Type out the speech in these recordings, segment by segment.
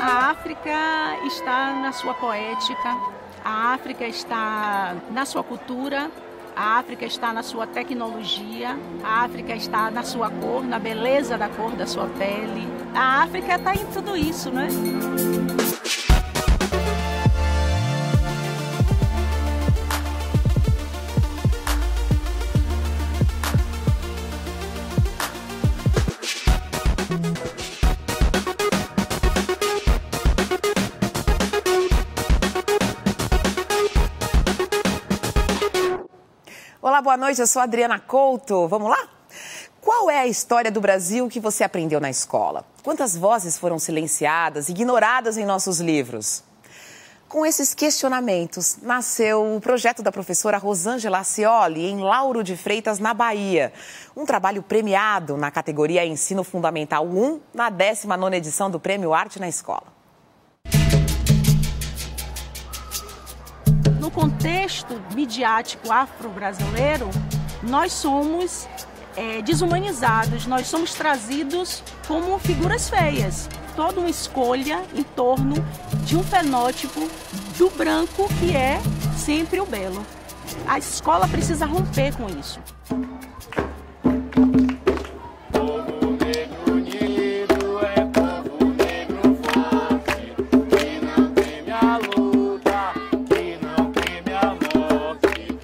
A África está na sua poética, a África está na sua cultura, a África está na sua tecnologia, a África está na sua cor, na beleza da cor da sua pele. A África está em tudo isso, né? Olá, boa noite, eu sou a Adriana Couto. Vamos lá? Qual é a história do Brasil que você aprendeu na escola? Quantas vozes foram silenciadas, ignoradas em nossos livros? Com esses questionamentos, nasceu o projeto da professora Rosângela Scioli, em Lauro de Freitas, na Bahia. Um trabalho premiado na categoria Ensino Fundamental 1, na 19ª edição do Prêmio Arte na Escola. No contexto midiático afro-brasileiro, nós somos desumanizados, nós somos trazidos como figuras feias. Toda uma escolha em torno de um fenótipo do branco que é sempre o belo. A escola precisa romper com isso.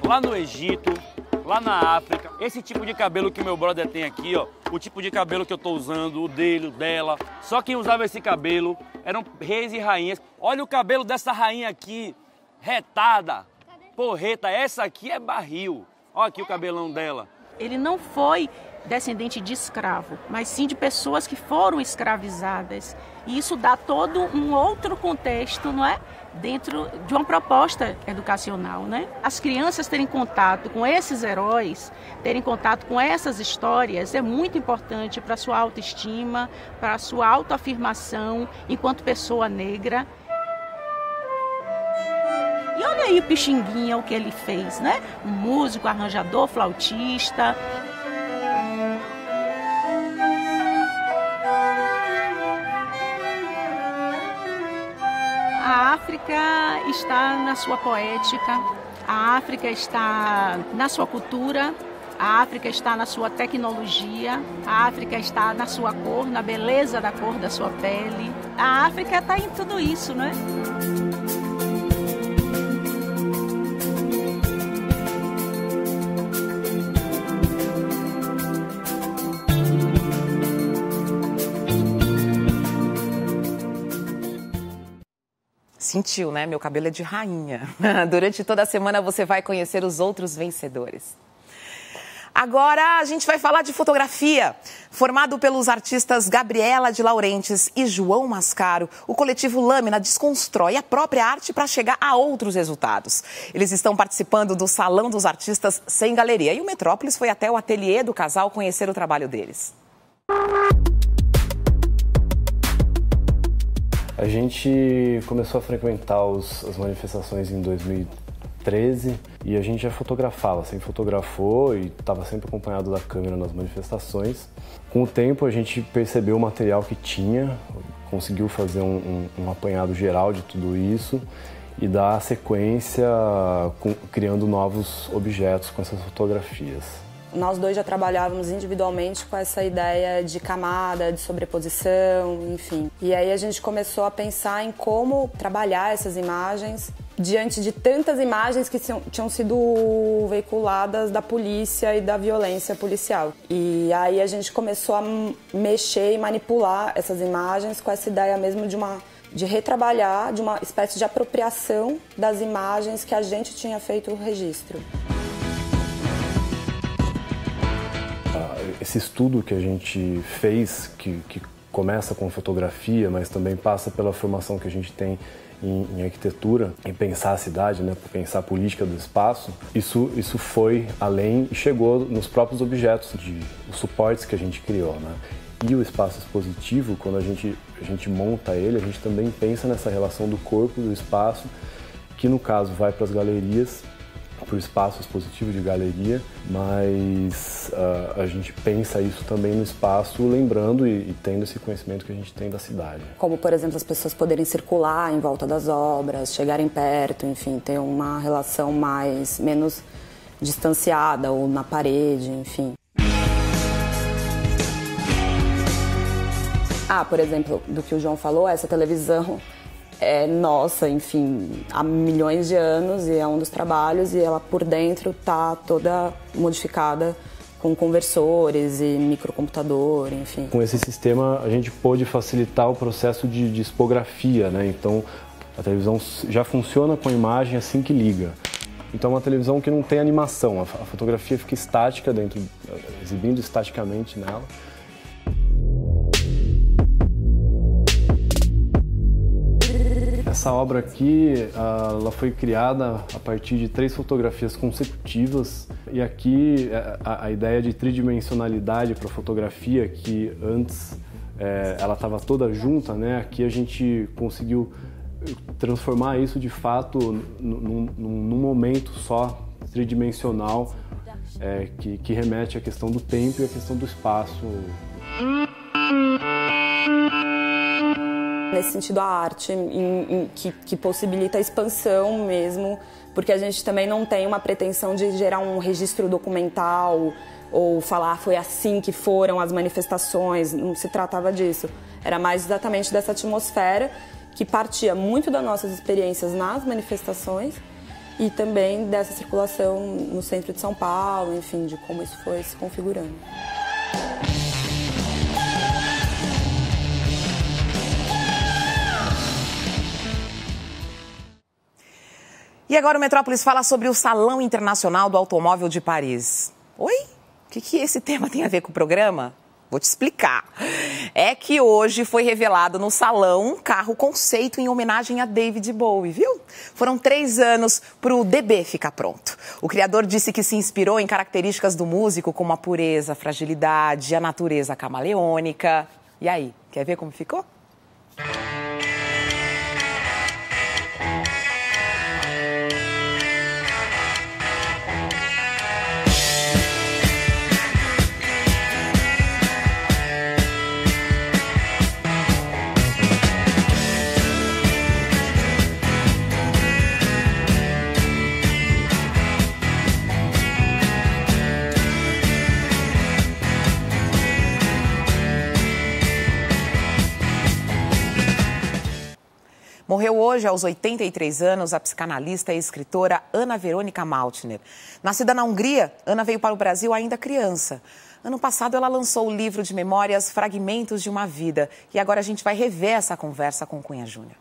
Lá no Egito, lá na África, esse tipo de cabelo que meu brother tem aqui, ó, o tipo de cabelo que eu tô usando, o dele, o dela, só quem usava esse cabelo eram reis e rainhas. Olha o cabelo dessa rainha aqui, retada, porreta, essa aqui é barril. Olha aqui o cabelão dela. Ele não foi descendente de escravo, mas sim de pessoas que foram escravizadas. E isso dá todo um outro contexto, não é? Dentro de uma proposta educacional, né? As crianças terem contato com esses heróis, terem contato com essas histórias é muito importante para a sua autoestima, para a sua autoafirmação enquanto pessoa negra. E olha aí o Pixinguinha, o que ele fez, né? Um músico, arranjador, flautista. A África está na sua poética, a África está na sua cultura, a África está na sua tecnologia, a África está na sua cor, na beleza da cor da sua pele. A África está em tudo isso, não é? Sentiu, né? Meu cabelo é de rainha. Durante toda a semana você vai conhecer os outros vencedores. Agora a gente vai falar de fotografia. Formado pelos artistas Gabriela de Laurentes e João Mascaro, o coletivo Lâmina desconstrói a própria arte para chegar a outros resultados. Eles estão participando do Salão dos Artistas Sem Galeria. E o Metrópolis foi até o ateliê do casal conhecer o trabalho deles. A gente começou a frequentar as manifestações em 2013 e a gente já fotografava, sempre fotografou e estava sempre acompanhado da câmera nas manifestações. Com o tempo a gente percebeu o material que tinha, conseguiu fazer um apanhado geral de tudo isso e dar sequência criando novos objetos com essas fotografias. Nós dois já trabalhávamos individualmente com essa ideia de camada, de sobreposição, enfim. E aí a gente começou a pensar em como trabalhar essas imagens diante de tantas imagens que tinham sido veiculadas da polícia e da violência policial. E aí a gente começou a mexer e manipular essas imagens com essa ideia mesmo de retrabalhar, de uma espécie de apropriação das imagens que a gente tinha feito o registro. Esse estudo que a gente fez, que começa com fotografia, mas também passa pela formação que a gente tem em arquitetura, em pensar a cidade, né, pensar a política do espaço, isso foi além e chegou nos próprios objetos, os suportes que a gente criou, né? E o espaço expositivo, quando a gente monta ele, a gente também pensa nessa relação do corpo, do espaço, que no caso vai para as galerias, para o espaço expositivo de galeria, mas a gente pensa isso também no espaço, lembrando e tendo esse conhecimento que a gente tem da cidade. Como, por exemplo, as pessoas poderem circular em volta das obras, chegarem perto, enfim, ter uma relação menos distanciada ou na parede, enfim. Ah, por exemplo, do que o João falou, essa televisão é nossa, enfim, há milhões de anos e é um dos trabalhos, e ela por dentro tá toda modificada com conversores e microcomputador, enfim. Com esse sistema a gente pôde facilitar o processo de expografia, né? Então a televisão já funciona com a imagem assim que liga. Então é uma televisão que não tem animação, a fotografia fica estática dentro, exibindo estaticamente nela. Essa obra aqui, ela foi criada a partir de 3 fotografias consecutivas, e aqui a ideia de tridimensionalidade para a fotografia, que antes ela estava toda junta, né? Aqui a gente conseguiu transformar isso de fato num momento só, tridimensional, que remete à questão do tempo e à questão do espaço. Nesse sentido, a arte que possibilita a expansão mesmo, porque a gente também não tem uma pretensão de gerar um registro documental ou falar foi assim que foram as manifestações, não se tratava disso. Era mais exatamente dessa atmosfera que partia muito das nossas experiências nas manifestações e também dessa circulação no centro de São Paulo, enfim, de como isso foi se configurando. E agora o Metrópolis fala sobre o Salão Internacional do Automóvel de Paris. Oi? O que esse tema tem a ver com o programa? Vou te explicar. É que hoje foi revelado no salão um carro conceito em homenagem a David Bowie, viu? Foram 3 anos para o DB ficar pronto. O criador disse que se inspirou em características do músico como a pureza, a fragilidade, a natureza camaleônica. E aí, quer ver como ficou? Morreu hoje, aos 83 anos, a psicanalista e escritora Ana Verônica Mautner. Nascida na Hungria, Ana veio para o Brasil ainda criança. Ano passado, ela lançou o livro de memórias Fragmentos de uma Vida. E agora a gente vai rever essa conversa com Cunha Júnior.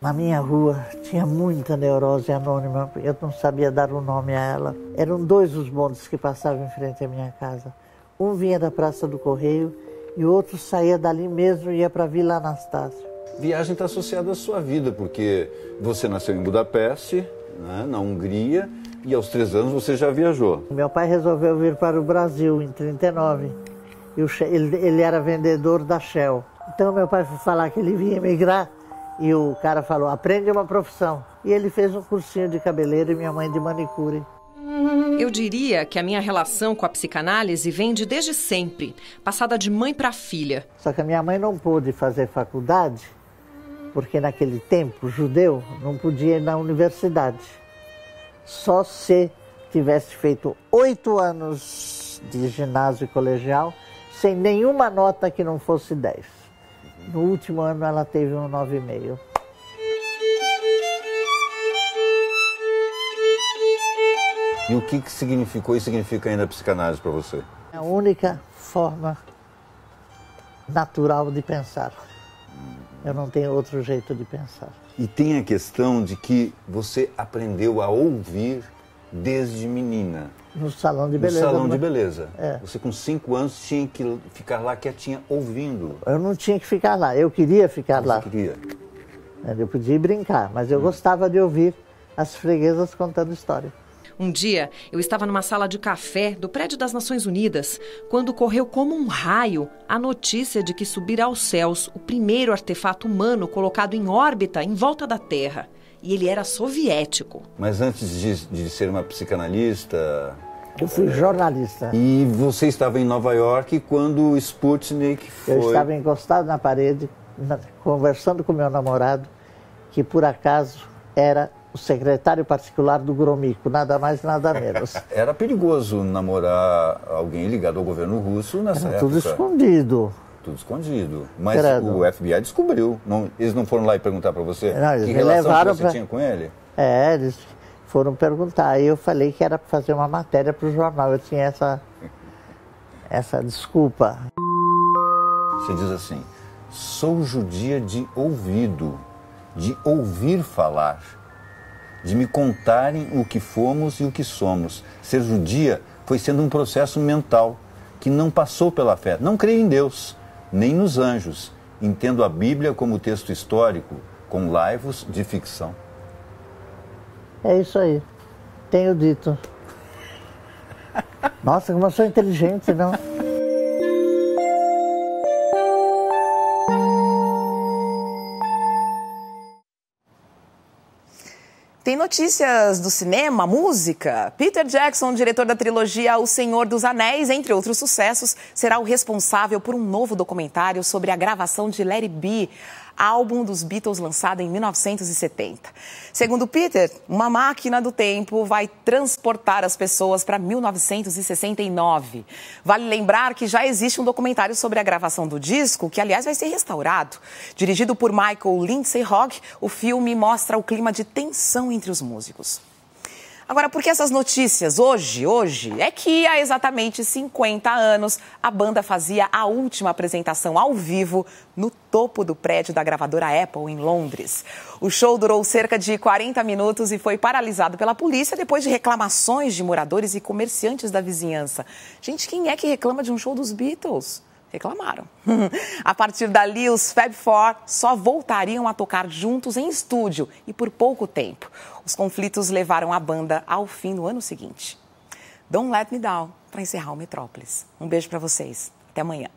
Na minha rua tinha muita neurose anônima, eu não sabia dar um nome a ela. Eram 2 os bondes que passavam em frente à minha casa. Um vinha da Praça do Correio e o outro saía dali mesmo e ia para a Vila Anastácio. Viagem está associada à sua vida, porque você nasceu em Budapeste, né, na Hungria, e aos 3 anos você já viajou. Meu pai resolveu vir para o Brasil em 1939. Ele era vendedor da Shell. Então meu pai foi falar que ele vinha emigrar e o cara falou, aprende uma profissão. E ele fez um cursinho de cabeleireiro e minha mãe de manicure. Eu diria que a minha relação com a psicanálise vem de desde sempre, passada de mãe para filha. Só que a minha mãe não pôde fazer faculdade, porque naquele tempo, judeu, não podia ir na universidade. Só se tivesse feito 8 anos de ginásio e colegial, sem nenhuma nota que não fosse 10. No último ano ela teve um 9,5. E o que significou e significa ainda a psicanálise para você? É a única forma natural de pensar. Eu não tenho outro jeito de pensar. E tem a questão de que você aprendeu a ouvir desde menina. No salão de beleza. No salão de beleza. É. Você com 5 anos tinha que ficar lá quietinha ouvindo. Eu não tinha que ficar lá, eu queria ficar lá. Você queria. Eu podia ir brincar, mas eu gostava de ouvir as freguesas contando história. Um dia, eu estava numa sala de café do prédio das Nações Unidas, quando correu como um raio a notícia de que subirá aos céus o primeiro artefato humano colocado em órbita em volta da Terra. E ele era soviético. Mas antes de ser uma psicanalista... Eu fui jornalista. E você estava em Nova York quando o Sputnik foi... Eu estava encostado na parede, conversando com meu namorado, que por acaso era o secretário particular do Gromico, nada mais, nada menos. Era perigoso namorar alguém ligado ao governo russo nessa época. Tudo escondido. Tudo escondido. Mas credo. O FBI descobriu. Não, eles não foram lá e perguntar para você que relação que você tinha com ele? É, eles foram perguntar. E eu falei que era para fazer uma matéria para o jornal. Eu tinha essa desculpa. Você diz assim, sou judia de ouvido, de ouvir falar, de me contarem o que fomos e o que somos. Ser judia foi sendo um processo mental que não passou pela fé. Não creio em Deus, nem nos anjos. Entendo a Bíblia como texto histórico, com laivos de ficção. É isso aí. Tenho dito. Nossa, como eu sou inteligente, não? Tem notícias do cinema, música. Peter Jackson, diretor da trilogia O Senhor dos Anéis, entre outros sucessos, será o responsável por um novo documentário sobre a gravação de Let It Be, álbum dos Beatles lançado em 1970. Segundo Peter, uma máquina do tempo vai transportar as pessoas para 1969. Vale lembrar que já existe um documentário sobre a gravação do disco, que aliás vai ser restaurado. Dirigido por Michael Lindsay-Hogg, o filme mostra o clima de tensão entre os músicos. Agora, por que essas notícias hoje? É que há exatamente 50 anos a banda fazia a última apresentação ao vivo no topo do prédio da gravadora Apple, em Londres. O show durou cerca de 40 minutos e foi paralisado pela polícia depois de reclamações de moradores e comerciantes da vizinhança. Gente, quem é que reclama de um show dos Beatles? Reclamaram. A partir dali, os Fab Four só voltariam a tocar juntos em estúdio e por pouco tempo. Os conflitos levaram a banda ao fim no ano seguinte. Don't Let Me Down, para encerrar o Metrópolis. Um beijo para vocês. Até amanhã.